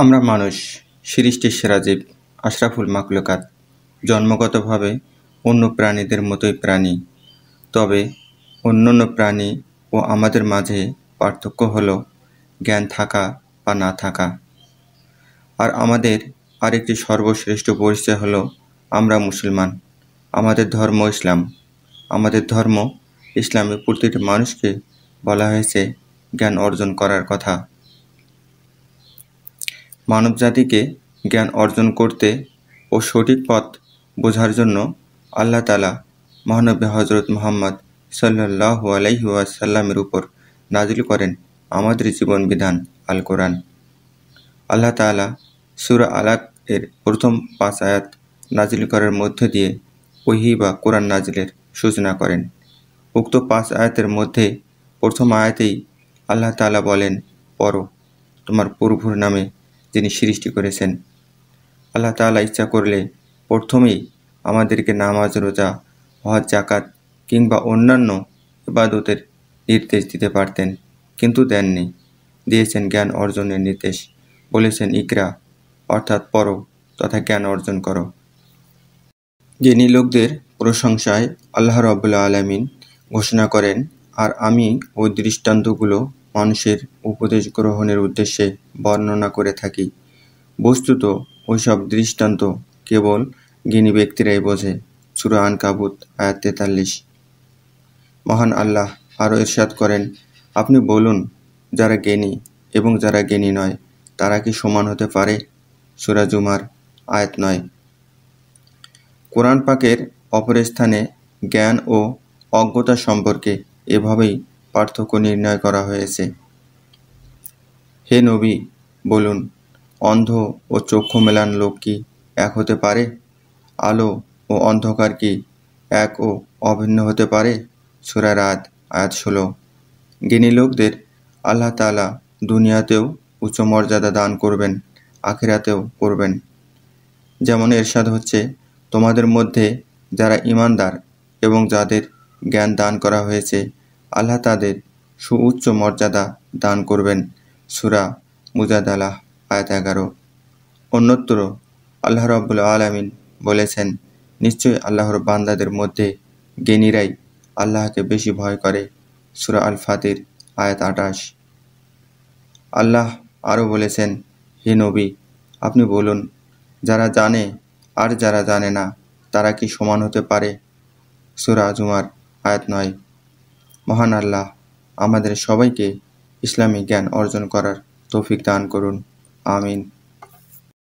আমরা মানুষ সৃষ্টির সেরা জীব আশরাফুল মাখলুকাত জন্মগতভাবে অন্য প্রাণীদের মতোই প্রাণী। তবে অন্যান্য প্রাণী ও আমাদের মাঝে পার্থক্য হলো জ্ঞান থাকা বা না থাকা। আর আমাদের আরেকটি সর্বশ্রেষ্ঠ পরিচয় হলো আমরা মুসলমান। আমাদের ধর্ম ইসলাম। আমাদের ধর্ম ইসলামে প্রতিটি মানুষকে বলা হয়েছে জ্ঞান অর্জন করার কথা। মানবজাতিকে জ্ঞান অর্জন করতে ও সঠিক পথ বোঝার জন্য আল্লাহ তাআলা মহানবী হযরত মুহাম্মদ সাল্লাল্লাহু আলাইহি ওয়াসাল্লামের উপর নাজিল করেন আমাদের জীবন বিধান আল কোরআন। আল্লাহ তাআলা সূরা আলাক এর প্রথম 5 আয়াত নাজিল করার মধ্য দিয়ে ওহী বা কোরআন নাজিলের সূচনা করেন। উক্ত 5 আয়াতের মধ্যে প্রথম আয়াতেই আল্লাহ তাআলা বলেন, পড়ো তোমার প্রভুর নামে যিনি সৃষ্টি করেছেন। আল্লাহ তাআলা ইচ্ছা করলে প্রথমেই আমাদেরকে নামাজ, রোজা, হজ, যাকাত কিংবা অন্যান্য ইবাদতের নির্দেশ দিতে পারতেন, কিন্তু দেননি। দিয়েছেন জ্ঞান অর্জনের নির্দেশ। বলেছেন ইকরা অর্থাৎ পড়ো তথা জ্ঞান অর্জন করো। জ্ঞানী লোকদের প্রশংসায় আল্লাহ রাব্বুল আলামিন ঘোষণা করেন, আর আমি ওই দৃষ্টান্তগুলো মানুষের উপদেশ গ্রহণের উদ্দেশ্যে বর্ণনা করে থাকি। বস্তুত ওইসব দৃষ্টান্ত কেবল জ্ঞানী ব্যক্তিরাই বোঝে। সূরা আনকাবুত আয়াত 43। মহান আল্লাহ আরও ইরশাদ করেন, আপনি বলুন, যারা জ্ঞানী এবং যারা জ্ঞানী নয় তারা কি সমান হতে পারে? সূরা জুমার আয়াত 9। কোরআন পাকের অপর স্থানে জ্ঞান ও অজ্ঞতা সম্পর্কে এভাবেই পার্থক্য নির্ণয় করা হয়েছে। হে নবী বলুন, অন্ধ ও চক্ষু মেলান লোক কি এক হতে পারে? আলো ও অন্ধকার কি এক ও অভিন্ন হতে পারে? সূরা রাদ আয়াত 16। জ্ঞানী লোকদের আল্লাহ তাআলা দুনিয়াতেও উচ্চ মর্যাদা দান করবেন, আখিরাতেও করবেন। যেমন ইরশাদ হচ্ছে, তোমাদের মধ্যে যারা ইমানদার এবং যাদের জ্ঞান দান করা হয়েছে আল্লাহ তাদের সুউচ্চ মর্যাদা দান করবেন। সূরা মুজাদালা আয়াত 11। অন্যত্র আল্লাহ রাব্বুল আলামিন বলেছেন, নিশ্চয়ই আল্লাহর বান্দাদের মধ্যে জ্ঞানীরাই আল্লাহকে বেশি ভয় করে। সূরা আল ফাতির আয়াত 28। আল্লাহ আরও বলেছেন, হে নবী আপনি বলুন, যারা জানে আর যারা জানে না তারা কি সমান হতে পারে? সূরা জুমার আয়াত 9। মহান আল্লাহ আমাদের সবাইকে ইসলামী জ্ঞান অর্জন করার তৌফিক দান করুন। আমিন।